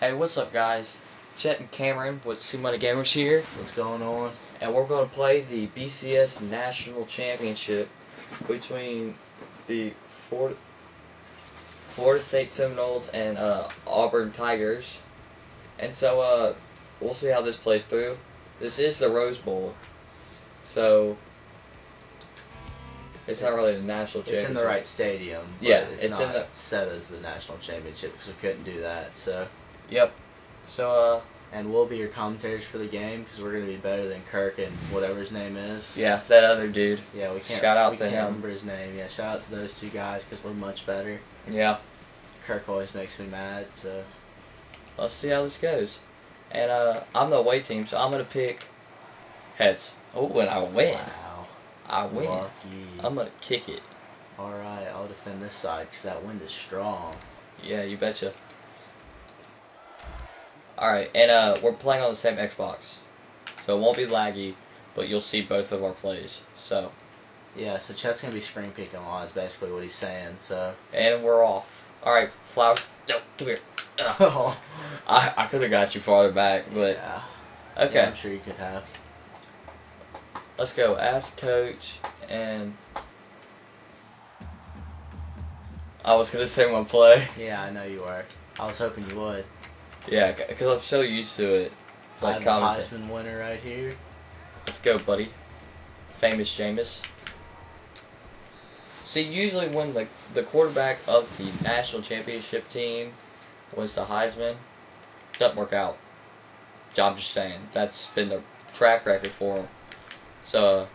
Hey, what's up, guys? Chet and Cameron with C Money Gamers here. What's going on? And we're going to play the BCS National Championship between the Florida State Seminoles and Auburn Tigers. And so we'll see how this plays through. This is the Rose Bowl, so it's not really the national championship. It's in the right stadium. Yeah, it's not in the set as the national championship because we couldn't do that. So. Yep. So, and we'll be your commentators for the game because we're going to be better than Kirk and whatever his name is. Yeah, that other dude. Yeah, we can't remember his name. Yeah, shout out to those two guys because we're much better. Yeah. Kirk always makes me mad, so. Let's see how this goes. And I'm the away team, so I'm going to pick heads. Oh, and I win. Wow. I win. Lucky. I'm going to kick it. All right, I'll defend this side because that wind is strong. Yeah, you betcha. Alright, and we're playing on the same Xbox, so it won't be laggy, but you'll see both of our plays, so. Yeah, so Chet's going to be screen peeking a lot is basically what he's saying, so. And we're off. Alright, Flowers. No, come here. Oh. I could have got you farther back, but. Yeah. Okay. Yeah, I'm sure you could have. Let's go. Ask coach, and. I was going to say my play. Yeah, I know you were. I was hoping you would. Yeah, because I'm so used to it. Like I have the Heisman winner right here. Let's go, buddy. Famous Jameis. See, usually when the quarterback of the national championship team wins the Heisman, doesn't work out. I'm just saying. That's been the track record for him. So,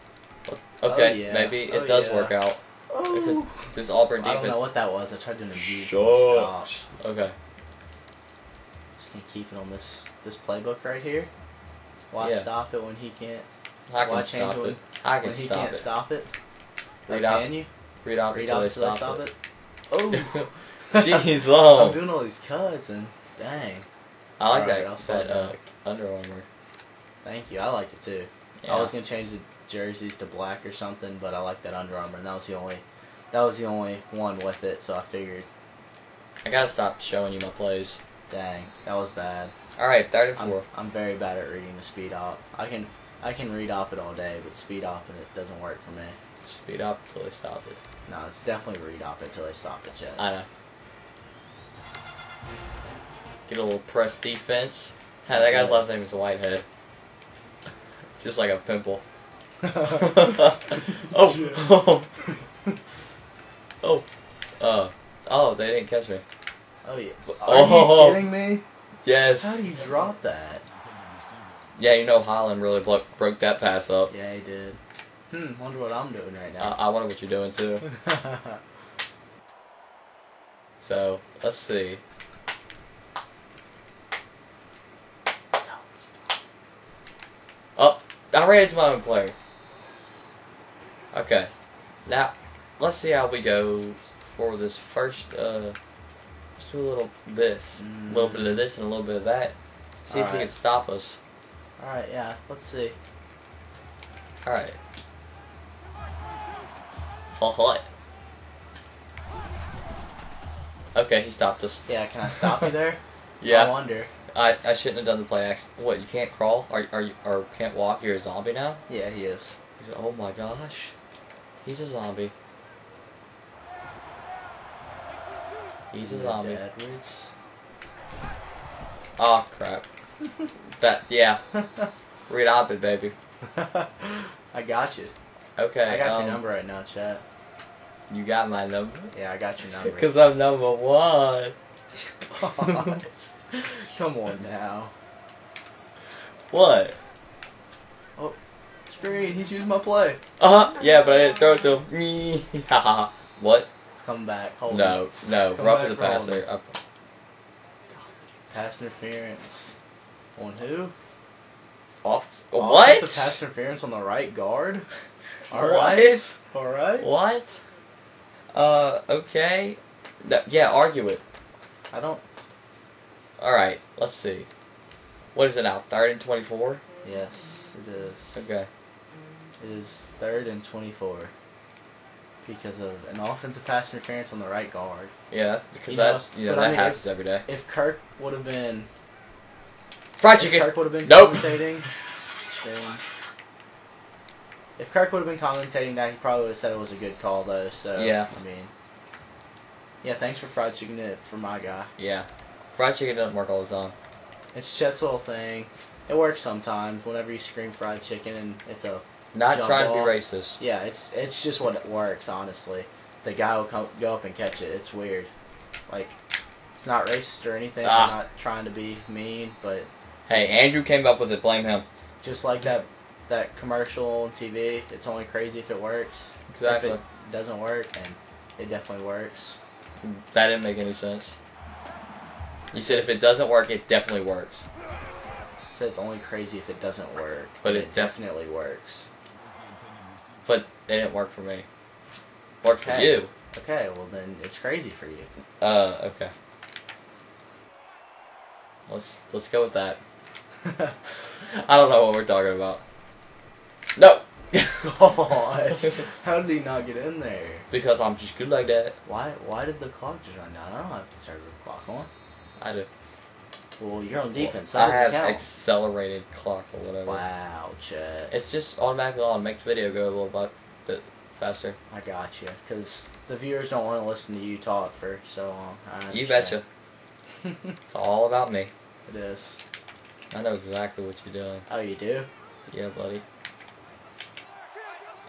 okay, maybe it does work out. Oh. Because this Auburn defense... I don't know what that was. I tried to abuse it. Stop. Okay. Can't keep it on this playbook right here. Why stop it when he can't? I can stop it. I can stop it. Read out until they stop it. Oh, jeez, oh! I'm doing all these cuts and dang. I like that Under Armour. Thank you. I liked it too. Yeah. I was gonna change the jerseys to black or something, but I like that Under Armour, and that was the only one with it. So I figured I gotta stop showing you my plays. Dang, that was bad. Alright, 3rd and 4. I'm very bad at reading the speed op. I can read op it all day, but speed op it doesn't work for me. Speed op till they stop it. No, it's definitely read op it till they stop it, Chet. I know. Get a little press defense. Hey, that guy's last name is Whitehead. Just like a pimple. Oh, they didn't catch me. Oh, yeah. Are you kidding me? Yes. How do you drop that? Yeah, you know Holland really broke that pass up. Yeah, he did. Wonder what I'm doing right now. I wonder what you're doing, too. So, let's see. Oh, I ran into my own player. Okay. Now, let's see how we go for this first... Let's do a little bit of this and a little bit of that. See if he can stop us. Alright, yeah, let's see. Alright. Okay, he stopped us. Yeah, can I stop you there? Yeah. I wonder. I shouldn't have done the play action. What, you can't crawl? Or can't walk? You're a zombie now? Yeah, he is. Oh my gosh. He's a zombie. He's a zombie. Oh crap! Read op it, baby. I got you. Okay. I got your number right now, Chet. You got my number? Yeah, I got your number. Because I'm number 1. Come on now. What? Oh, screen. He's using my play. Yeah, but I didn't throw it to him. What? Come back. Hold no, it. No. Roughing the passer. Pass interference. On who? Off. What? It's a pass interference on the right guard. All right. All right. What? Okay. No, yeah. Argue it. I don't. All right. Let's see. What is it now? 3rd and 24. Yes, it is. Okay. It is 3rd and 24. because of an offensive pass interference on the right guard. Yeah, because that's, you know, that happens every day. If Kirk would have been... Fried chicken! If Kirk would have been commentating, then... If Kirk would have been commentating that, he probably would have said it was a good call, though, so... Yeah. I mean... Yeah, thanks for fried chicken for my guy. Yeah. Fried chicken doesn't work all the time. It's Chet's little thing. It works sometimes, whenever you scream fried chicken, and it's a... Not trying to be racist. Yeah, it's just what it works, honestly. The guy will go up and catch it. It's weird. Like, it's not racist or anything. Ah. I'm not trying to be mean, but... Hey, Andrew came up with it. Blame him. Just like that commercial on TV. It's only crazy if it works. Exactly. If it doesn't work, and it definitely works. That didn't make any sense. You said if it doesn't work, it definitely works. I said it's only crazy if it doesn't work. But it definitely works. But it didn't work for me. Worked for you. Okay, well then it's crazy for you. Okay. Let's go with that. I don't know what we're talking about. No. Gosh, how did he not get in there? Because I'm just good like that. Why did the clock just run down? I don't have to start with the clock on. I do. Well, you're on defense. I have accelerated clock or whatever. Wow, Chet. It's just automatically on. Make the video go a little bit faster. I got you, because the viewers don't want to listen to you talk for so long. You betcha. It's all about me. It is. I know exactly what you're doing. Oh, you do? Yeah, buddy.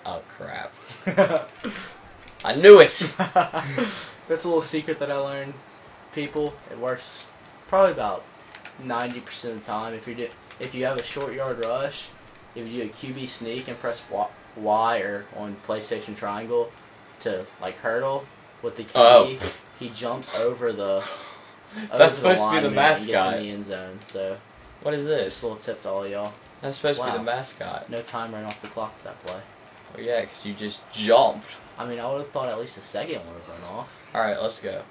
Oh, crap. I knew it! That's a little secret that I learned. People, it works probably about 90% of the time. If you have a short yard rush, if you do a QB sneak and press Y or on PlayStation Triangle to like hurdle with the QB, he jumps over the. That's supposed to be the mascot. And gets in the end zone. So what is this? Just a little tip to all y'all. That's supposed to be the mascot. No time ran off the clock with that play. Well, yeah, because you just jumped. I mean, I would have thought at least a second would have run off. All right, let's go.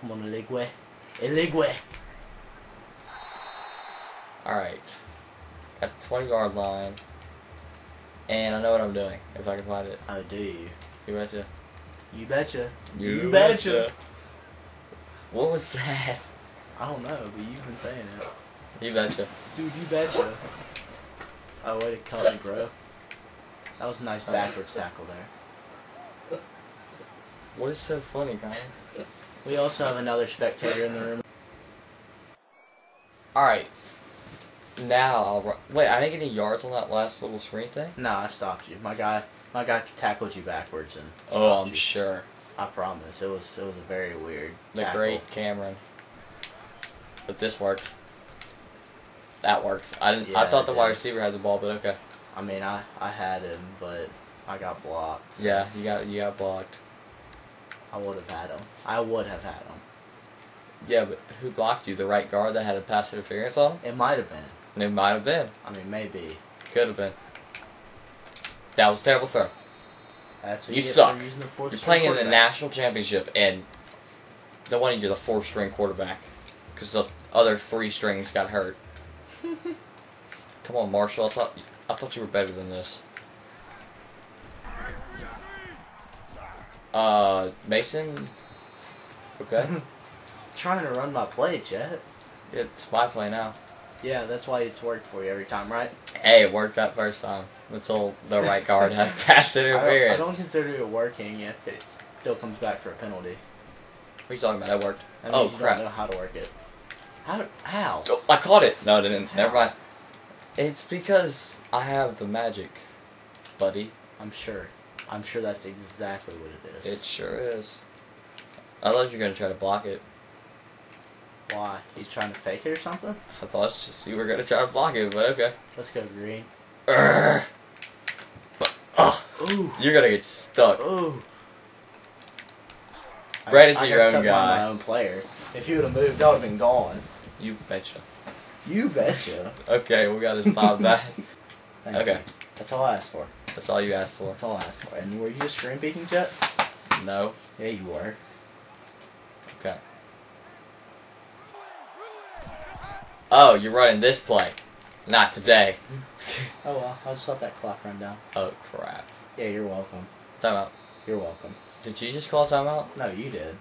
Come on, Eligwe. Alright. At the 20-yard line. And I know what I'm doing, if I can find it. Oh, do you? You betcha. You betcha. You betcha. What was that? I don't know, but you've been saying it. You betcha. Dude, you betcha. Oh, way to cut me, bro. That was a nice backwards tackle there. What is so funny, Connor? We also have another spectator in the room. Alright. Now wait, I didn't get any yards on that last little screen thing? Nah, I stopped you. My guy tackled you backwards and I'm sure. I promise. It was a very weird tackle. The great Cameron. But this worked. That worked. I thought the wide receiver had the ball, but okay. I mean I had him, but I got blocked. So. Yeah, you got blocked. I would have had him. Yeah, but who blocked you? The right guard that had a pass interference on him? It might have been. It might have been. I mean, maybe. Could have been. That was a terrible throw. That's what you suck. You're playing in the national championship, and no wonder you're the fourth-string quarterback because the other three strings got hurt. Come on, Marshall. I thought you were better than this. Mason? Okay. Trying to run my play, Chet. It's my play now. Yeah, that's why it's worked for you every time, right? Hey, it worked that first time. Until the right guard had pass interference. I don't consider it working if it still comes back for a penalty. What are you talking about? It worked. That means you don't know how to work it. How? Oh, I caught it. No, I didn't. How? Never mind. It's because I have the magic, buddy. I'm sure that's exactly what it is. It sure is. I thought you were going to try to block it. Why? You trying to fake it or something? I thought you were going to try to block it, but okay. Let's go green. Ooh. You're going to get stuck. Ooh. Right into your own guy. My own player. If you would have moved, I would have been gone. You betcha. You betcha. Okay, we got to stop that. Okay. You. That's all I asked for. That's all you asked for. That's all I asked for. And were you a screen peeking, Chet? No. Yeah, you were. Okay. Oh, you're running this play. Not today. Oh, well. I just let that clock run down. Oh, crap. Yeah, you're welcome. Time out. You're welcome. Did you just call timeout? No, you did.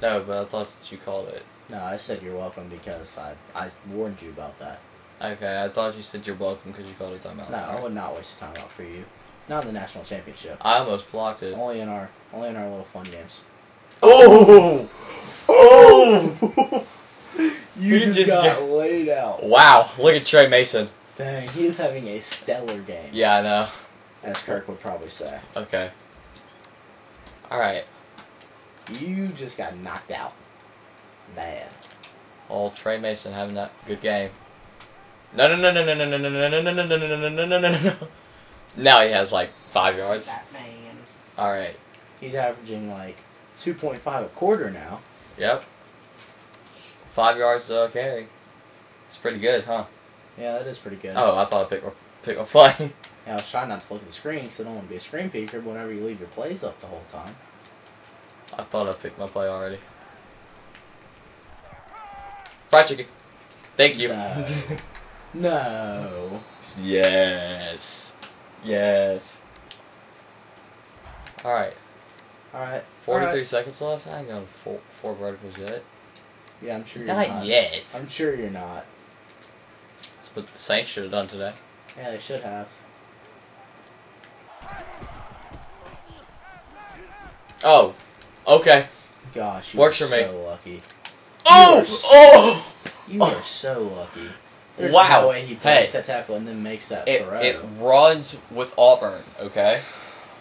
No, but I thought that you called it. No, I said you're welcome because I warned you about that. Okay, I thought you said you're welcome because you called a timeout. No, right? I would not waste a timeout for you. Not in the national championship. I almost blocked it. Only in our little fun games. Oh! Oh! you just got laid out. Wow, look at Tre Mason. Dang, he is having a stellar game. Yeah, I know. As Kirk would probably say. Okay. Alright. You just got knocked out. Man. Old Tre Mason having that good game. No. Now he has like 5 yards. That man. All right. He's averaging like 2.5 a quarter now. Yep. 5 yards to carry. It's pretty good, huh? Yeah, that is pretty good. Oh, I thought I picked my play. Yeah, I was trying not to look at the screen because I don't want to be a screen peeker whenever you leave your plays up the whole time. I thought I picked my play already. Fried chicken. Thank you. No. No. Yes. Yes. Alright. Alright. 43 seconds left? I ain't going four verticals yet. Yeah, I'm sure you're not. Not yet. I'm sure you're not. That's what the Saints should have done today. Yeah, they should have. Oh. Okay. Gosh, you Works were for so me. Lucky. Oh! You are so lucky. There's wow. No way he breaks that tackle and then makes that throw. It runs with Auburn, okay?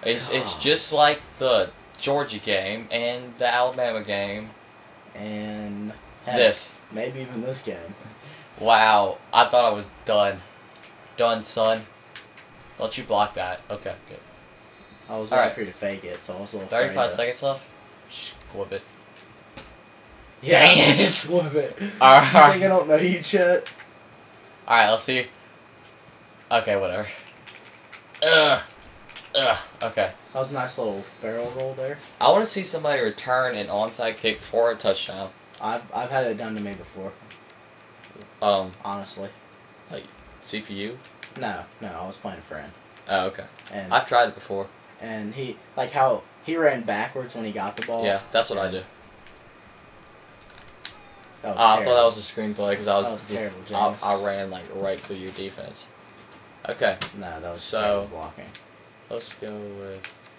It's just like the Georgia game and the Alabama game. And heck, this. Maybe even this game. Wow. I thought I was done. Done, son. Don't you block that. Okay, good. I was waiting for you to fake it, so I was a little 35 seconds left? Squib it. Yeah, dang it! Squib it. All right. I think I don't know you, Chet. Alright, let's see. Okay, whatever. Okay. That was a nice little barrel roll there. I want to see somebody return an onside kick for a touchdown. I've had it done to me before. Honestly. Like, CPU? No, I was playing a friend. Oh, okay. And I've tried it before. And he, like how, he ran backwards when he got the ball. Yeah, that's what I do. I thought that was a screenplay because I ran like right through your defense. Okay. No, that was terrible blocking. Let's go with.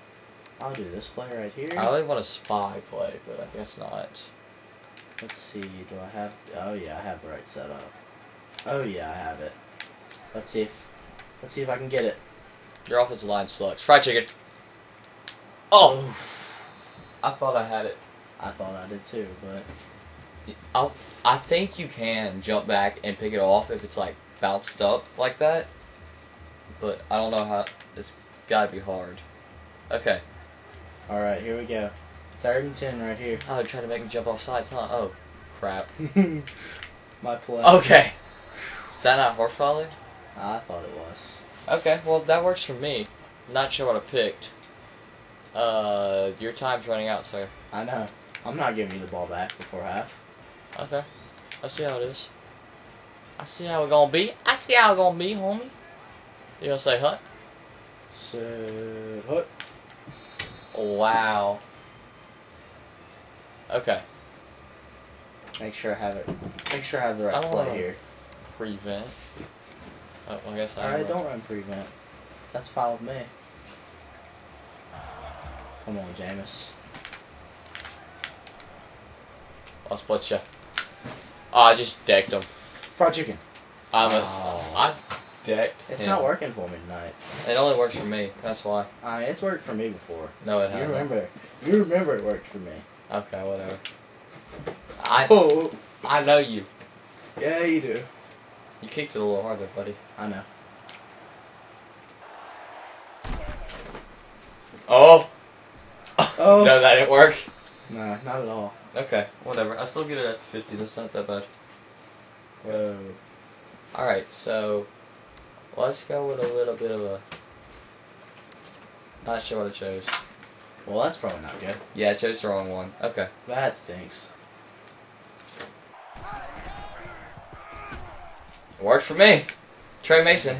I'll do this play right here. I really want a spy play, but I guess not. Let's see. Do I have? Oh yeah, I have the right setup. Oh yeah, I have it. Let's see if I can get it. Your offensive line sucks. Fried chicken. Oh. Oof. I thought I had it. I thought I did too, but. I think you can jump back and pick it off if it's like bounced up like that, but I don't know how. It's gotta be hard. Okay. All right, here we go. 3rd and 10 right here. Oh, trying to make me jump off sides, huh? Oh, crap. My play. Okay. Is that not horse collar? I thought it was. Okay, well that works for me. Not sure what I picked. Your time's running out, sir. I know. I'm not giving you the ball back before half. Okay. I see how it is. I see how it's gonna be. I see how it's gonna be, homie. You gonna say hut? Say hut. Wow. Okay. Make sure I have it. Make sure I have the right play here. Prevent. Oh, I guess I don't run prevent. That's fine with me. Come on, Jameis. I'll split you. Oh, I just decked him. Fried chicken. I decked him. It's not working for me tonight. It only works for me. That's why. It's worked for me before. No, it hasn't. You remember it worked for me. Okay, whatever. I know you. Yeah, you do. You kicked it a little harder, buddy. I know. Oh. No, that didn't work. No, not at all. Okay, whatever. I still get it at 50. That's not that bad. Whoa. Alright, so let's go with a little bit of a. Not sure what I chose. Well, that's probably not good. Yeah, I chose the wrong one. Okay. That stinks. It worked for me. Tre Mason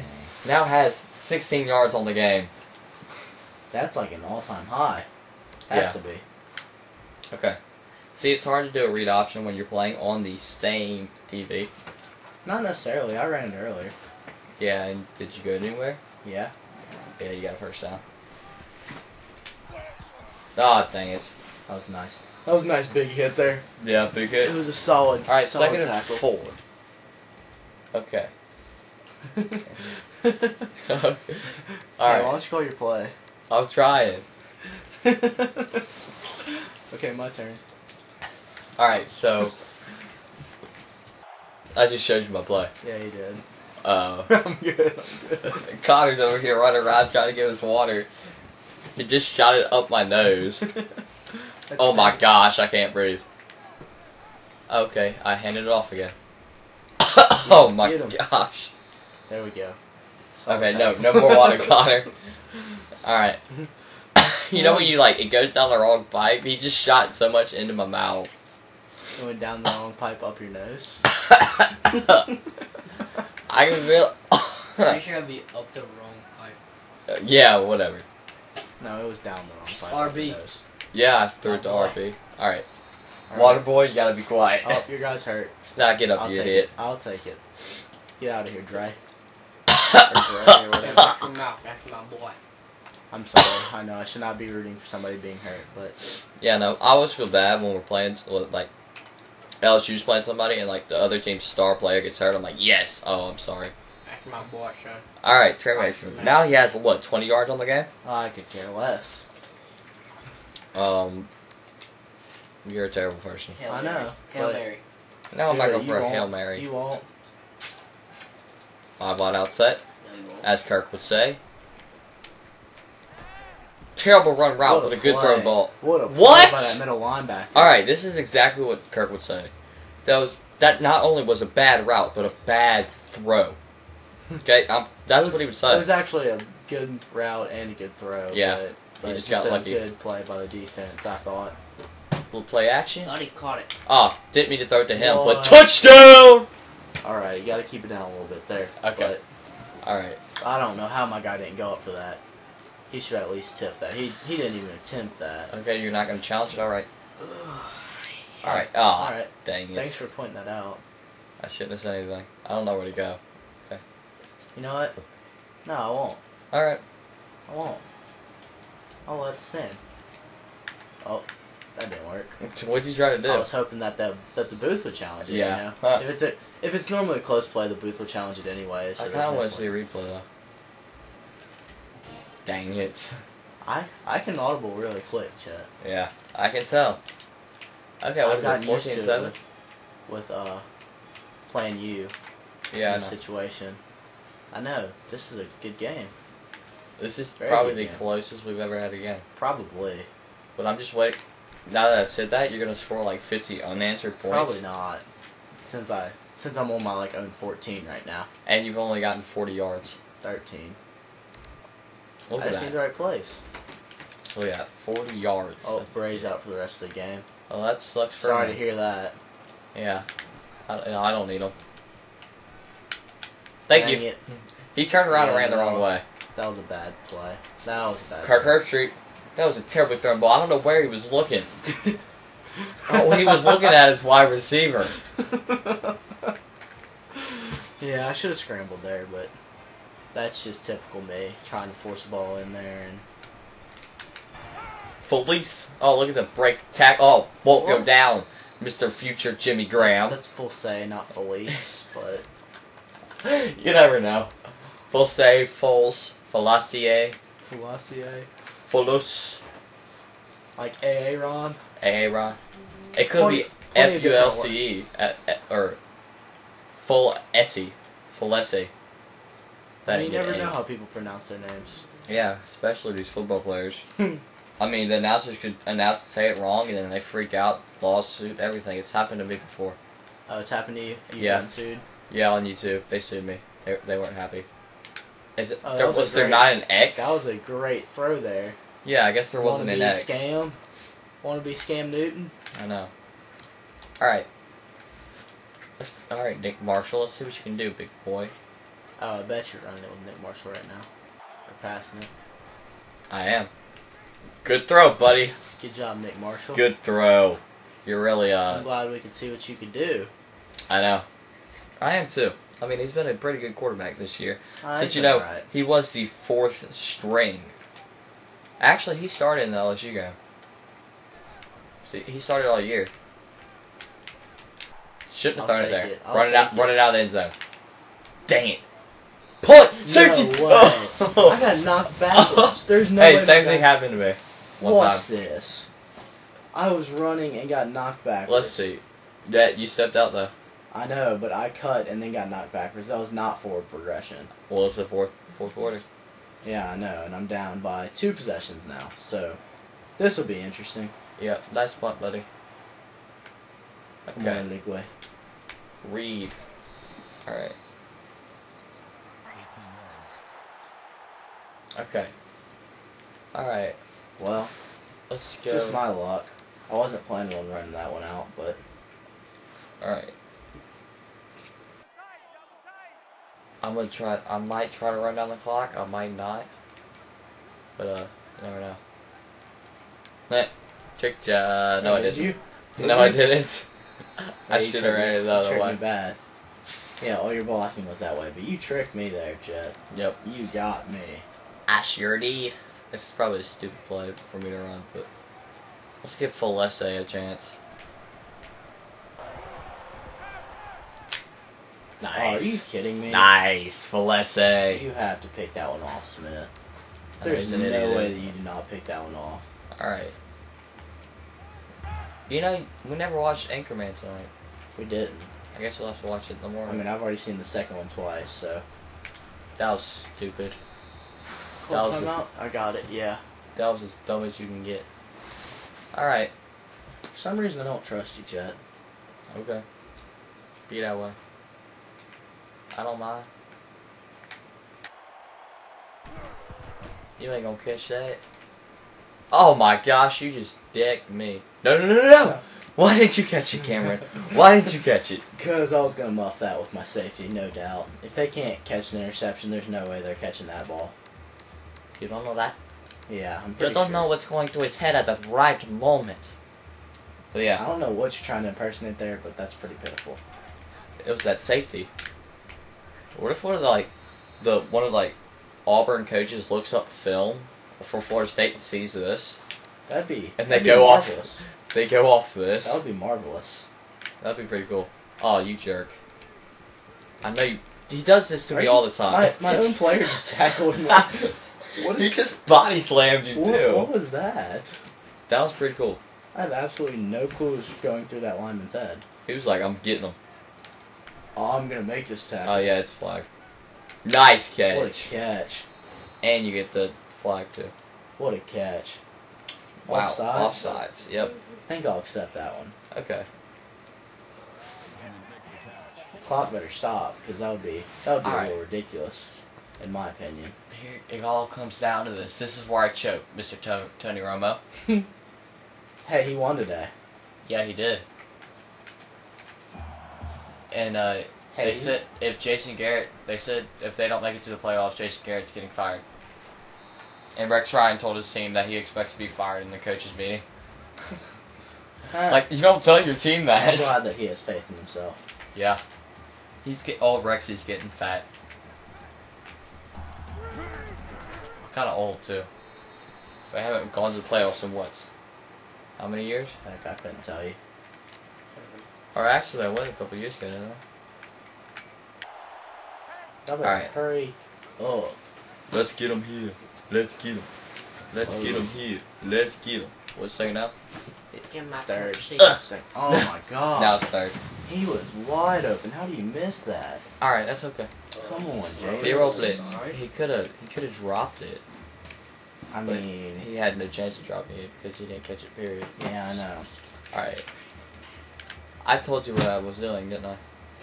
now has 16 yards on the game. That's like an all-time high. Has to be. Okay. See, it's hard to do a read option when you're playing on the same TV. Not necessarily. I ran it earlier. Yeah, and did you go anywhere? Yeah. Yeah, you got a first down. Oh, dang it. That was nice. That was a nice big hit there. Yeah, big hit. It was a solid tackle. All right, solid second and four. Okay. All right. Why don't you call your play? I'll try it. Okay, my turn. All right, so I just showed you my play. Yeah, you did. I'm good. Connor's over here running around trying to give us water. He just shot it up my nose. Oh my gosh, I can't breathe. Okay, I handed it off again. Oh my gosh. There we go. Okay, no more water, Connor. Alright. You know when you like, it goes down the wrong pipe? He just shot so much into my mouth. It went down the wrong pipe up your nose? I can feel... Pretty sure it'd be up the wrong pipe. Yeah, whatever. No, it was down the wrong pipe. RB. Yeah, I threw it to RB. Alright. Waterboy, you gotta be quiet. Oh, your guy's hurt. Nah, get up, you idiot. I'll take it. Get out of here, Dre. I'm sorry. I know I should not be rooting for somebody being hurt, but yeah, no. I always feel bad when we're playing, like LSU's playing somebody, and like the other team's star player gets hurt. I'm like, yes. Oh, I'm sorry. That's my boy, son. All right, Tre Mason. Now he has what, 20 yards on the game? Oh, I could care less. You're a terrible person. I know. Hail Mary. No, I'm not going for a Hail Mary. You won't. 5-wide out set, as Kirk would say. Terrible run route with a good throw ball. What a play by that middle linebacker. All right, this is exactly what Kirk would say. That not only was a bad route, but a bad throw. Okay, that's what he would say. It was actually a good route and a good throw. Yeah, but he just got lucky. A good play by the defense, I thought. We'll play action. Thought he caught it. Oh, didn't mean to throw it to him, but touchdown! Alright, you gotta keep it down a little bit there. Okay. Alright. I don't know how my guy didn't go up for that. He should at least tip that. He didn't even attempt that. Okay, you're not gonna challenge it? Alright. Alright. Oh, alright. Dang it. Thanks for pointing that out. I shouldn't have said anything. I don't know where to go. Okay. You know what? No, I won't. Alright. I won't. I'll let it stand. Oh. That didn't work. What'd you try to do? I was hoping that the booth would challenge it. Yeah. You know? Huh. If it's normally a close play, the booth will challenge it anyway. So I kind of want to see a replay though. Dang it! I can audible really quick, Chet. Yeah, I can tell. Okay, what about 14-7 with playing you? Yeah. In this situation, I know this is a good game. This is probably the closest we've ever had a game. Probably. But I'm just waiting. Now that I said that, you're gonna score like 50 unanswered points. Probably not, since I'm on my like own 14 right now. And you've only gotten 40 yards. 13. Look I just need the right place. Oh yeah, 40 yards. Oh, Bray's out for the rest of the game. Oh, that sucks for me. Sorry to hear that. Yeah, I don't need him. Thank you. He turned around and ran the wrong way. That was a bad play. That was a bad. Kirk Herbstreit. That was a terrible throw ball. I don't know where he was looking. Oh, he was looking at his wide receiver. Yeah, I should have scrambled there, but that's just typical me, trying to force the ball in there. And Felice. Oh, look at the break tackle. Oh, won't go down, Mr. Future Jimmy Graham. That's Fulsay, not Felice, but... You never know. Fulsay, Foles, Falassier. Falassier. Fulus. Like Aaron. Aaron. It could be Fulce or Full Essie. Fulesse. You never know how people pronounce their names. Yeah, especially these football players. I mean, the announcers could announce and say it wrong, and then they freak out, lawsuit, everything. It's happened to me before. Oh, it's happened to you? You've been sued? Yeah, on YouTube. They sued me. They weren't happy. Was there not an X? That was a great throw there. Yeah, I guess there wasn't an X. Want to be Scam Newton? I know. Alright. Alright, Nick Marshall. Let's see what you can do, big boy. Oh, I bet you're running it with Nick Marshall right now. Or passing it. I am. Good throw, buddy. Good job, Nick Marshall. Good throw. You're really I'm glad we could see what you could do. I know. I am too. I mean, he's been a pretty good quarterback this year. Since you know, right. He was the fourth string. Actually, he started in the LSU game. See, he started all year. Shouldn't have thrown it there. Run it out of the end zone. Dang it. Pull it! Safety! No oh. I got knocked backwards. There's no way. Hey, same thing happened to me. Watch this. I was running and got knocked backwards. Let's see. That you stepped out though. I know, but I cut and then got knocked backwards. That was not forward progression. Well, it's the fourth quarter. Yeah, I know, and I'm down by 2 possessions now. So, this will be interesting. Yeah, nice spot, buddy. Okay. Come on, Reed. All right. Okay. All right. Well, let's go. Just my luck. I wasn't planning on running that one out, but. All right. I'm gonna try. I might try to run down the clock. I might not. But you never know. Nah, tricked you. No, I didn't. No, I didn't. I should have ran it the other way. Bad. Yeah, all your blocking was that way, but you tricked me there, Chet. Yep. You got me. I sure did. This is probably a stupid play for me to run, but let's give Falese a chance. Nice. Are you kidding me? Nice, Falese. You have to pick that one off, Smith. There's no way that you did not pick that one off. All right. You know, we never watched Anchorman tonight. We didn't. I guess we'll have to watch it in the morning. I mean, I've already seen the second one twice, so. That was stupid. That was as, I got it, yeah. That was as dumb as you can get. Alright. For some reason, I don't trust you, Chet. Okay. Be that way. I don't mind. You ain't gonna catch that. Oh my gosh, you just decked me. No. Why didn't you catch it, Cameron? Why didn't you catch it? Because I was going to muff that with my safety, no doubt. If they can't catch an interception, there's no way they're catching that ball. You don't know that? Yeah, I'm pretty sure. You don't know what's going through his head at the right moment. So, yeah. I don't know what you're trying to impersonate there, but that's pretty pitiful. It was that safety. What if one of the, Auburn coaches looks up film for Florida State and sees this? That'd be and they go marvelous. Off. They go off this. That would be marvelous. That'd be pretty cool. Oh, you jerk! I know you. He does this to me all the time. My own player just tackled me. What is? He just body slammed you too. What was that? That was pretty cool. I have absolutely no clue what's going through that lineman's head. He was like, "I'm getting him. Oh, I'm gonna make this tackle." Oh yeah, it's flag. Nice catch. What a catch! And you get the flag too. What a catch! Wow, offsides, yep. I think I'll accept that one. Okay. Clock better stop, because that would be a little ridiculous, in my opinion. Here, it all comes down to this. This is where I choke, Mr. Tony Romo. Hey, he won today. Yeah, he did. And they said if Jason Garrett, they said if they don't make it to the playoffs, Jason Garrett's getting fired. And Rex Ryan told his team that he expects to be fired in the coaches' meeting. Like, you don't tell your team that. I'm glad that he has faith in himself. Yeah. Rexy's getting fat. Kind of old, too. They haven't gone to the playoffs in what? How many years? Heck, I couldn't tell you. 7. Or actually, that was a couple years ago, didn't it? Alright. Hurry up. Let's get him here. Let's get him. Let's get him here. Let's get him. What's second up? Give him my third. Oh my god. Now it's third. He was wide open. How do you miss that? Alright, that's okay. Come on, James. Zero blitz. He could have dropped it. I mean, he had no chance of dropping it because he didn't catch it, period. Yeah, I know. Alright. I told you what I was doing, didn't I?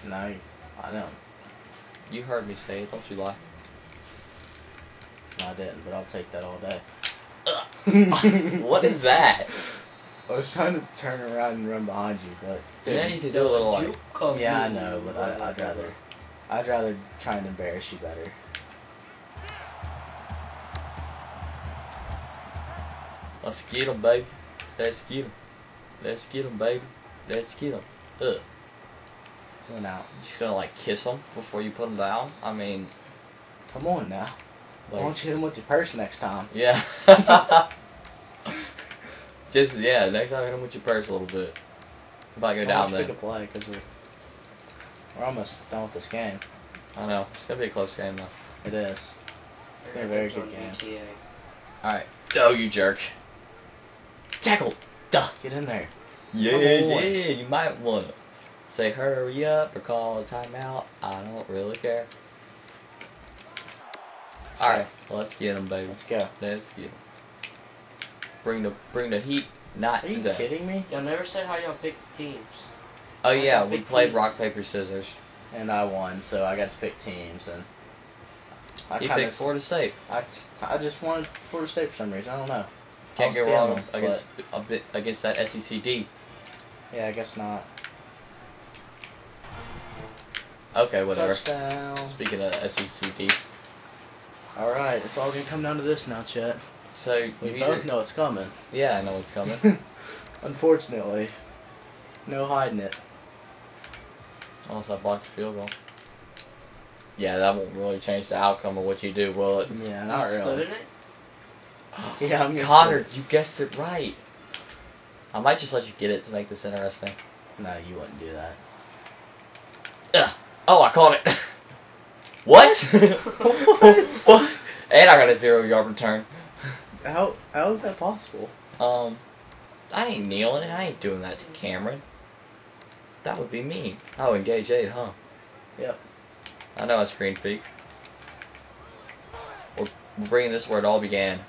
No, I know. You heard me say it, don't you lie. I didn't, but I'll take that all day. What is that? I was trying to turn around and run behind you, but then you could do a little like. Yeah, I know, but I'd rather try and embarrass you better. Let's get him, baby. Let's get him. Let's get him, baby. Let's get him. Ugh. You're not. You're just gonna like kiss him before you put him down? I mean, come on now. Like, why don't you hit him with your purse next time? Yeah. Just yeah. Next time hit him with your purse a little bit. If I go down there. Pick a play because we're almost done with this game. I know. It's gonna be a close game though. It is. It's gonna be a very good game. All right. Oh, you jerk. Tackle. Duh. Get in there. Yeah. You might wanna say hurry up or call a timeout. I don't really care. Alright, let's get him, baby. Let's go. Let's get him. Bring the heat. Not today. Are you kidding me? Y'all never said how y'all pick teams. Oh yeah, we played rock paper scissors, and I won, so I got to pick teams, and I picked Florida State. I just wanted Florida State for some reason. I don't know. Can't go wrong against that SEC D. Yeah, I guess not. Okay, whatever. Touchdown. Speaking of SEC D. All right, it's all gonna come down to this now, Chet. So we both know it's coming. Yeah, I know it's coming. Unfortunately, no hiding it. Unless I blocked the field goal. Yeah, that won't really change the outcome of what you do, will it? Yeah, not really. It? Yeah, I'm Connor, you guessed it right. I might just let you get it to make this interesting. No, you wouldn't do that. Ugh. Oh, I caught it. What? What? And I got a 0-yard return. How is that possible? I ain't kneeling and I ain't doing that to Cameron. That would be mean. Oh, engage aid, huh? Yep. I know a screen peek. We're bringing this where it all began.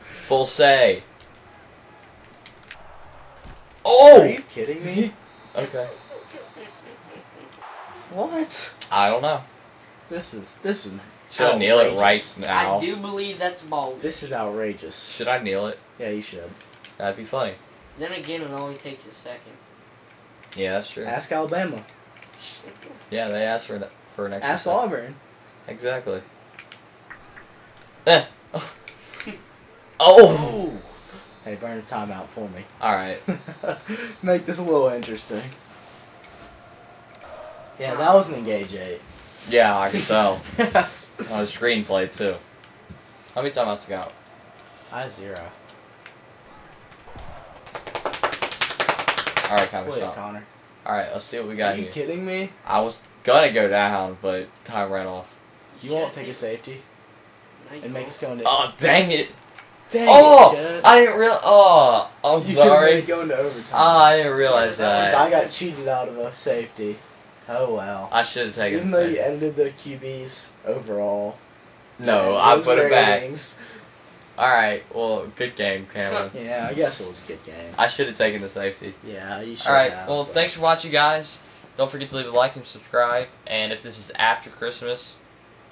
Full say. Oh! Are you kidding me? Okay. What? I don't know. This is should outrageous. I kneel it right now? I do believe that's bold. This is outrageous. Should I kneel it? Yeah, you should. That'd be funny. Then again, it only takes a second. Yeah, that's true. Ask Alabama. Yeah, they asked for an extra. Ask second. Auburn. Exactly. Eh. Oh. Oh. Hey, burn a timeout for me. All right. Make this a little interesting. Yeah, that was an engage eight. Yeah, I can tell. On a screenplay, too. How many timeouts you got? I have 0. Alright, Connor. Alright, let's see what we got here. Are you kidding me? I was gonna go down, but time ran off. You won't take a safety? And make us go into... Oh, dang it! Dang it, Chad. I didn't realize... Oh, I'm sorry. You going to overtime. Oh, I didn't realize that. Since I got cheated out of a safety... Oh, wow. I should have taken it. Even though you ended the QBs overall. No, I put it back. Alright, well, good game, Cameron. Yeah, I guess it was a good game. I should have taken the safety. Yeah, you should have. Alright, well, thanks for watching, guys. Don't forget to leave a like and subscribe. And if this is after Christmas,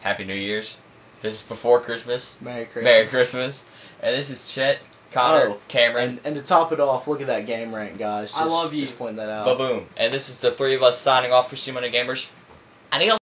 Happy New Year's. If this is before Christmas, Merry Christmas. Merry Christmas. And this is Chet, Connor, Cameron. And to top it off, look at that game rank, guys. I love you. Just point that out. Ba-boom. And this is the three of us signing off for C Money Gamers. Adios.